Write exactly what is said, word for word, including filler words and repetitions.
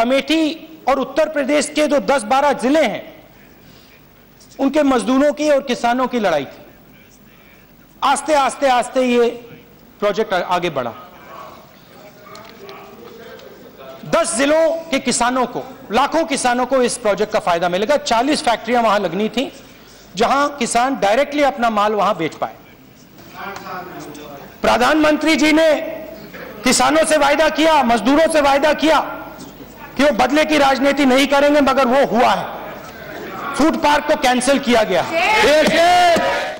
अमेठी और उत्तर प्रदेश के जो दस बारह जिले हैं उनके मजदूरों की और किसानों की लड़ाई थी। आस्ते आस्ते आस्ते ये प्रोजेक्ट आगे बढ़ा। दस जिलों के किसानों को, लाखों किसानों को इस प्रोजेक्ट का फायदा मिलेगा। चालीस फैक्ट्रियां वहां लगनी थी जहां किसान डायरेक्टली अपना माल वहां बेच पाए। प्रधानमंत्री जी ने किसानों से वायदा किया, मजदूरों से वायदा किया कि वो बदले की राजनीति नहीं करेंगे, मगर वो हुआ है। फूड पार्क को कैंसिल किया गया।